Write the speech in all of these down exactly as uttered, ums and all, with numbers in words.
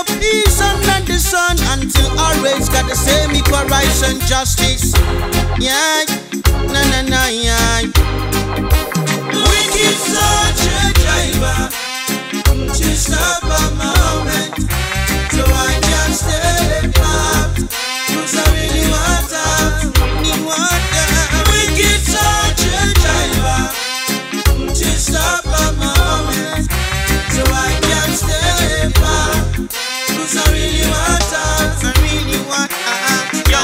of peace under the sun until our race got the same equal rights and justice. Yeah, na na na yeah. Wicked soldier driver to stop a moment, so I can stay up. Cause I really want that, really want that. Wicked soldier driver to stop a moment, so I can stay up. Cause I really want that, I really want that. Yo,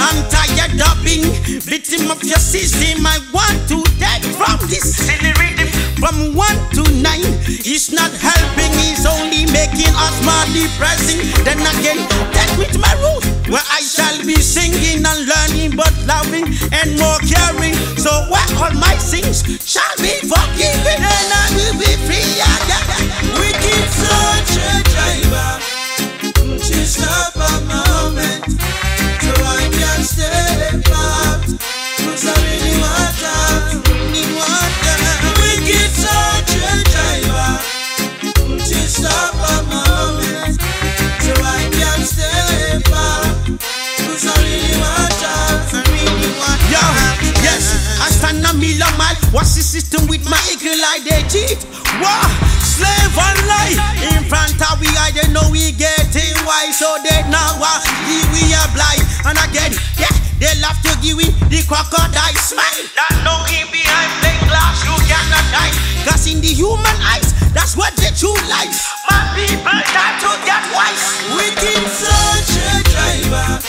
I'm tired of being victim of your system. I want to die from this silly rhythm. From one to nine, it's not helping, it's only making us more depressing. Then again, that with my root, where I shall be singing and learning, but loving and more caring. So where all my sins shall be forgiven, and I will be free again. Wicked soldier driver, just stop a moment, so I can step up, cause I really want that, really want that. Wicked soldier driver, just stop a moment, so I can step up, cause I really want that, I really want that. Yo, yes, I stand a million miles, watch the system with my eagle eye, they cheat. Wow, slave and life, in front of we I don't know we getting why, so they now uh, we are blind. And again, yeah, they love to give we the crocodile smile. That no in behind the glass, you cannot die, cause in the human eyes, that's what the true lies. My people got to get wise. Wicked soldier driver,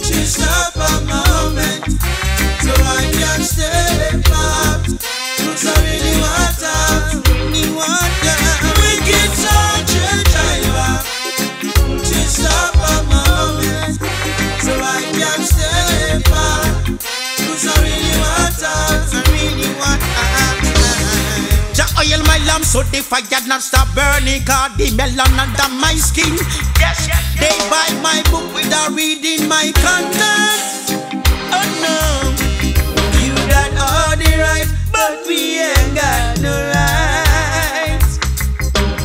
just stop a moment, so I can step up, cause I really want that, really want that. Wicked soldier driver, just stop a moment, so I can step up, cause I really want that, I really want that. Just oil my lamp so the fire not stop burning, cause the melon under my skin. Yes, yes, yes. They buy my book without reading my contents. Oh no, you got all the right, but we ain't got no rights.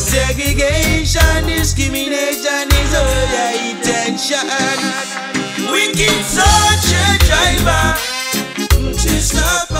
Segregation, discrimination is all your intention. Wicked soldier driver, just stop